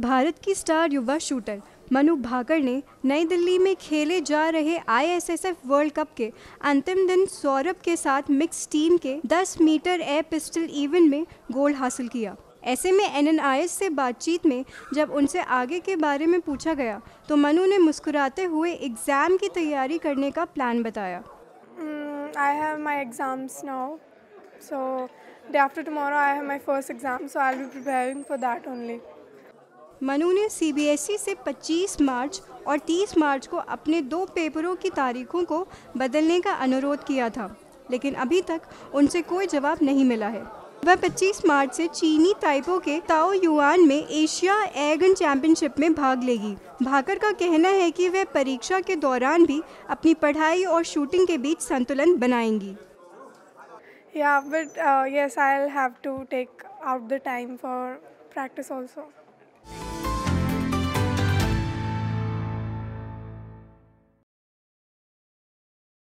भारत की स्टार युवा शूटर मनु भाकर ने नई दिल्ली में खेले जा रहे आईएसएसएफ वर्ल्ड कप के अंतिम दिन सौरभ के साथ मिक्स टीम के 10 मीटर एयर पिस्टल इवेंट में गोल्ड हासिल किया। ऐसे में एनएनआईएस से बातचीत में जब उनसे आगे के बारे में पूछा गया तो मनु ने मुस्कुराते हुए एग्ज़ाम की तैयारी करने का प्लान बताया। I have my exams now, so day after tomorrow I have my first exam, so I'll be preparing for that only. Manu ने CBSE से 25 मार्च और 30 मार्च को अपने 2 पेपरों की तारीखों को बदलने का अनुरोध किया था, लेकिन अभी तक उनसे कोई जवाब नहीं मिला है। वह 25 मार्च से चीनी ताइपो के ताओ युआन में एशिया एयरगन चैंपियनशिप में भाग लेगी। भाकर का कहना है कि वह परीक्षा के दौरान भी अपनी पढ़ाई और शूटिंग के बीच संतुलन बनाएंगी। Yeah, but yes, I'll have to take out the time for practice also.